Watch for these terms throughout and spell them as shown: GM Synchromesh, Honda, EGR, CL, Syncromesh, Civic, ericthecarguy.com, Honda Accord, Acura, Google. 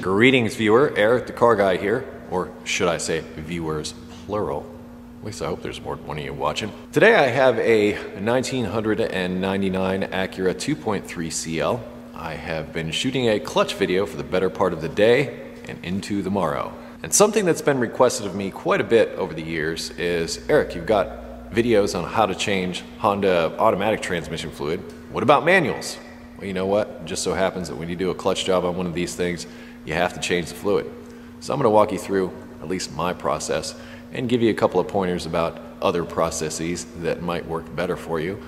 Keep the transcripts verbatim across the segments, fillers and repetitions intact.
Greetings, viewer. Eric the Car Guy here, or should I say viewers, plural. At least I hope there's more than one of you watching. Today I have a nineteen ninety-nine Acura two point three C L. I have been shooting a clutch video for the better part of the day and into the morrow. And something that's been requested of me quite a bit over the years is, Eric, you've got videos on how to change Honda automatic transmission fluid. What about manuals? Well, you know what? It just so happens that when you do a clutch job on one of these things, you have to change the fluid. So I'm going to walk you through at least my process and give you a couple of pointers about other processes that might work better for you.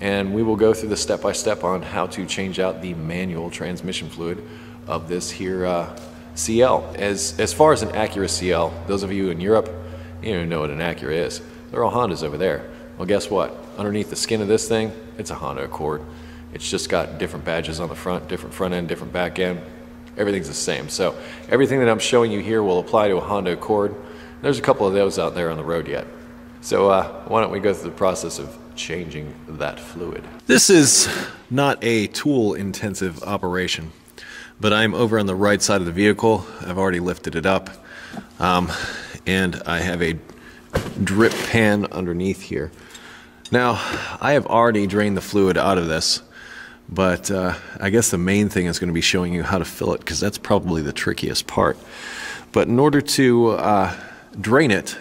And we will go through the step-by-step on how to change out the manual transmission fluid of this here uh, C L. As, as far as an Acura C L, those of you in Europe, you don't even know what an Acura is. They're all Hondas over there. Well, guess what? Underneath the skin of this thing, it's a Honda Accord. It's just got different badges on the front, different front end, different back end. Everything's the same. So everything that I'm showing you here will apply to a Honda Accord. There's a couple of those out there on the road yet. So uh, why don't we go through the process of changing that fluid. This is not a tool intensive operation, but I'm over on the right side of the vehicle. I've already lifted it up. Um, and I have a drip pan underneath here. Now, I have already drained the fluid out of this, but uh, I guess the main thing is going to be showing you how to fill it, because that's probably the trickiest part. But in order to uh, drain it,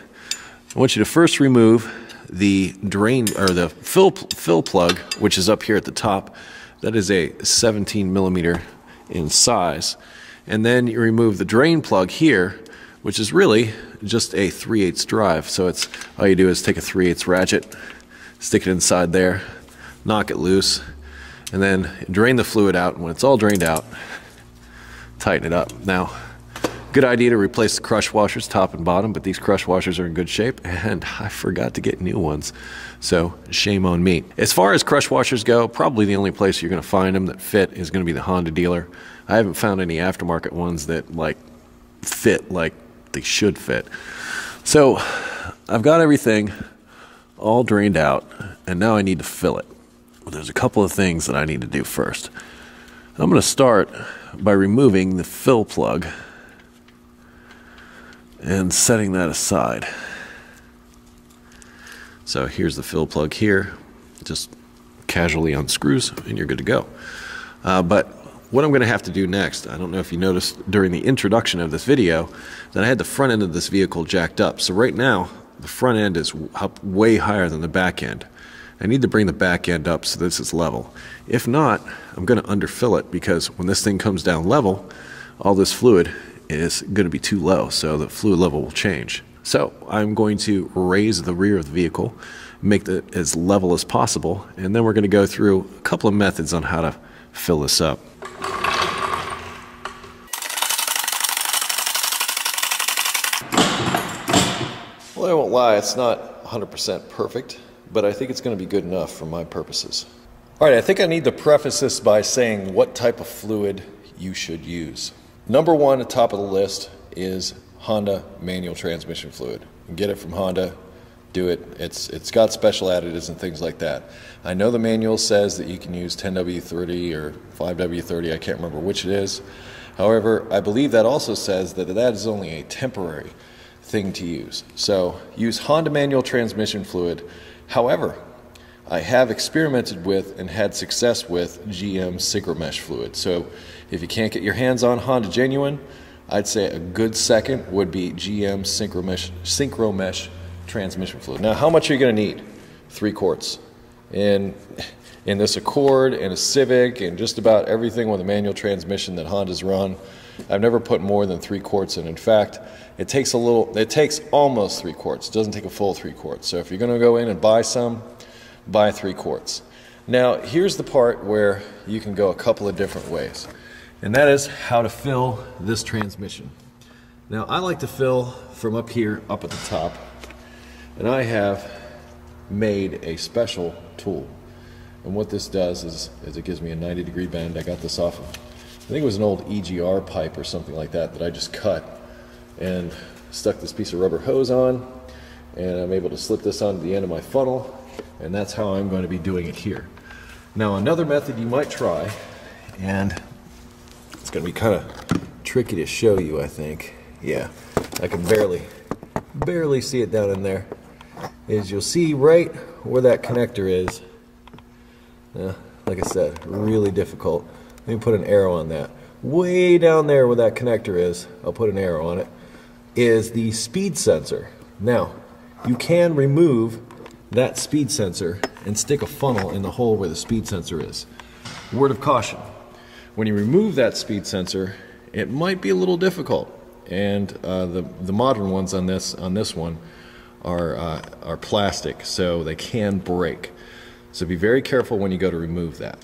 I want you to first remove the drain or the fill fill plug, which is up here at the top. That is a seventeen millimeter in size, and then you remove the drain plug here, which is really just a three eighths drive. So it's all you do is take a three eighths ratchet, stick it inside there, knock it loose, and then drain the fluid out. And when it's all drained out, tighten it up. Now, good idea to replace the crush washers top and bottom, but these crush washers are in good shape, and I forgot to get new ones, so shame on me. As far as crush washers go, probably the only place you're going to find them that fit is going to be the Honda dealer. I haven't found any aftermarket ones that like fit like they should fit. So I've got everything all drained out, and now I need to fill it. Well, there's a couple of things that I need to do first. I'm going to start by removing the fill plug and setting that aside. So here's the fill plug here. Just casually unscrews and you're good to go. Uh, but what I'm going to have to do next, I don't know if you noticed during the introduction of this video, that I had the front end of this vehicle jacked up. So right now, the front end is up way higher than the back end. I need to bring the back end up so this is level. If not, I'm going to underfill it, because when this thing comes down level, all this fluid is going to be too low, so the fluid level will change. So I'm going to raise the rear of the vehicle, make it as level as possible, and then we're going to go through a couple of methods on how to fill this up. Well, I won't lie, it's not one hundred percent perfect, but I think it's going to be good enough for my purposes. All right, I think I need to preface this by saying what type of fluid you should use. Number one at the top of the list is Honda manual transmission fluid. Get it from Honda, do it. It's, it's got special additives and things like that. I know the manual says that you can use ten W thirty or five W thirty, I can't remember which it is. However, I believe that also says that that is only a temporary thing to use. So use Honda manual transmission fluid. However, I have experimented with and had success with G M Synchromesh fluid. So if you can't get your hands on Honda genuine, I'd say a good second would be G M Synchromesh, Synchromesh transmission fluid. Now, how much are you going to need? Three quarts. In, in this Accord and a Civic and just about everything with a manual transmission that Honda's run, I've never put more than three quarts in. In fact, it takes a little, it takes almost three quarts. It doesn't take a full three quarts. So if you're going to go in and buy some, buy three quarts. Now, here's the part where you can go a couple of different ways, and that is how to fill this transmission. Now, I like to fill from up here, up at the top, and I have made a special tool. And what this does is, is it gives me a ninety degree bend. I got this off of, I think it was an old E G R pipe or something like that that I just cut and stuck this piece of rubber hose on, and I'm able to slip this onto the end of my funnel, and that's how I'm going to be doing it here. Now, another method you might try, and it's going to be kind of tricky to show you, I think. Yeah, I can barely, barely see it down in there. Is you'll see right where that connector is. Yeah, like I said, really difficult. Let me put an arrow on that. Way down there where that connector is, I'll put an arrow on it, is the speed sensor. Now, you can remove that speed sensor and stick a funnel in the hole where the speed sensor is. Word of caution, when you remove that speed sensor, it might be a little difficult. And uh, the, the modern ones on this, on this one are, uh, are plastic, so they can break. So be very careful when you go to remove that.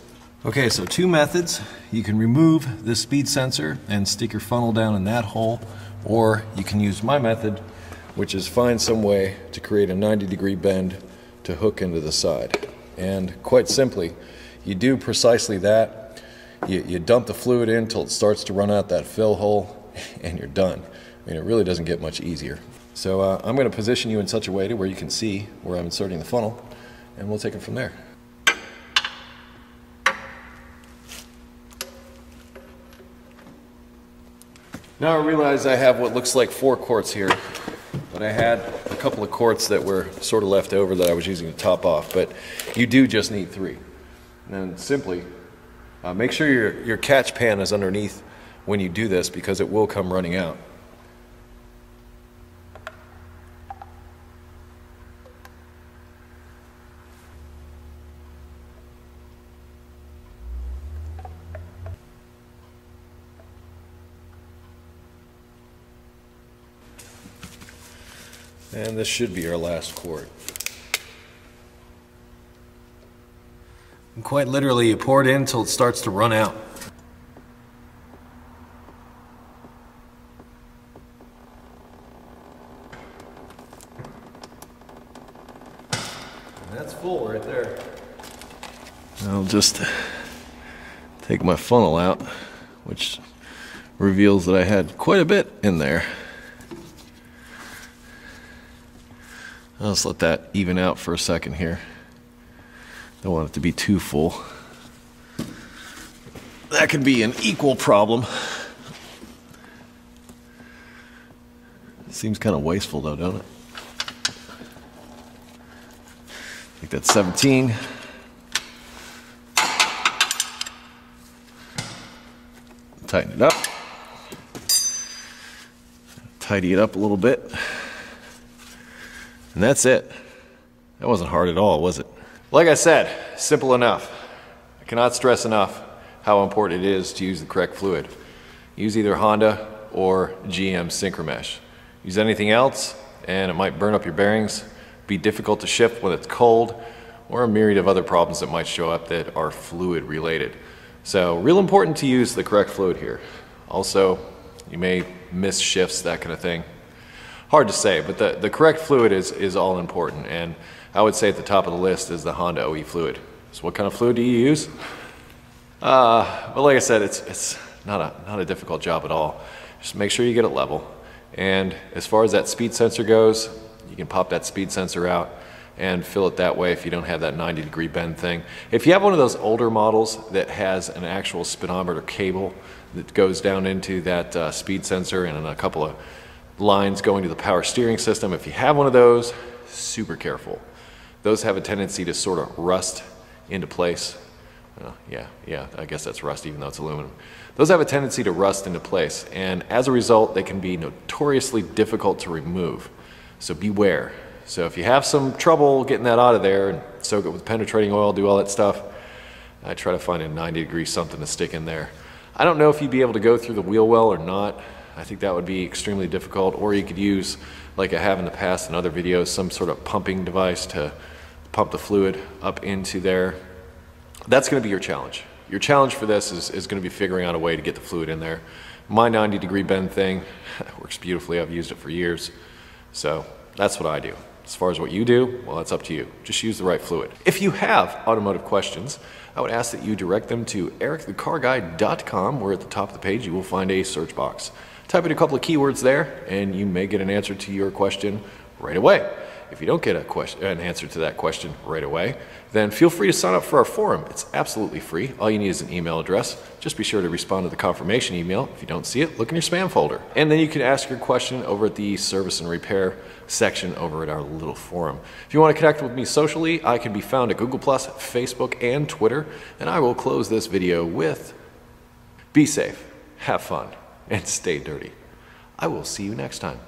Okay, so two methods. You can remove the speed sensor and stick your funnel down in that hole, or you can use my method, which is find some way to create a ninety degree bend to hook into the side. And quite simply, you do precisely that. You, you dump the fluid in till it starts to run out that fill hole, and you're done. I mean, it really doesn't get much easier. So uh, I'm gonna position you in such a way to where you can see where I'm inserting the funnel, and we'll take it from there. Now I realize I have what looks like four quarts here, but I had a couple of quarts that were sort of left over that I was using to top off, but you do just need three. And simply, uh, make sure your, your catch pan is underneath when you do this, because it will come running out. And this should be our last quart. And quite literally, you pour it in until it starts to run out. And that's full right there. I'll just take my funnel out, which reveals that I had quite a bit in there. I'll just let that even out for a second here. Don't want it to be too full. That could be an equal problem. Seems kind of wasteful though, don't it? I think that's seventeen. Tighten it up. Tidy it up a little bit. And that's it. That wasn't hard at all, was it? Like I said, simple enough. I cannot stress enough how important it is to use the correct fluid. Use either Honda or G M Synchromesh. Use anything else and it might burn up your bearings, be difficult to shift when it's cold, or a myriad of other problems that might show up that are fluid related. So real important to use the correct fluid here. Also, you may miss shifts, that kind of thing. Hard to say, but the, the correct fluid is, is all important, and I would say at the top of the list is the Honda O E fluid. So what kind of fluid do you use? Uh, but like I said, it's, it's not, a, not a difficult job at all. Just make sure you get it level. And as far as that speed sensor goes, you can pop that speed sensor out and fill it that way if you don't have that ninety degree bend thing. If you have one of those older models that has an actual speedometer cable that goes down into that uh, speed sensor and a couple of lines going to the power steering system, if you have one of those, super careful. Those have a tendency to sort of rust into place. Uh, yeah, yeah, I guess that's rust even though it's aluminum. Those have a tendency to rust into place, and as a result, they can be notoriously difficult to remove. So beware. So if you have some trouble getting that out of there and soak it with penetrating oil, do all that stuff, I try to find a ninety degree something to stick in there. I don't know if you'd be able to go through the wheel well or not. I think that would be extremely difficult, or you could use, like I have in the past in other videos, some sort of pumping device to pump the fluid up into there. That's going to be your challenge. Your challenge for this is, is going to be figuring out a way to get the fluid in there. My ninety degree bend thing works beautifully. I've used it for years. So that's what I do. As far as what you do, well, that's up to you. Just use the right fluid. If you have automotive questions, I would ask that you direct them to eric the car guy dot com, where at the top of the page you will find a search box. Type in a couple of keywords there and you may get an answer to your question right away. If you don't get a question, an answer to that question right away, then feel free to sign up for our forum. It's absolutely free. All you need is an email address. Just be sure to respond to the confirmation email. If you don't see it, look in your spam folder. And then you can ask your question over at the service and repair section over at our little forum. If you want to connect with me socially, I can be found at Google plus, Facebook, and Twitter. And I will close this video with, be safe, have fun, and stay dirty. I will see you next time.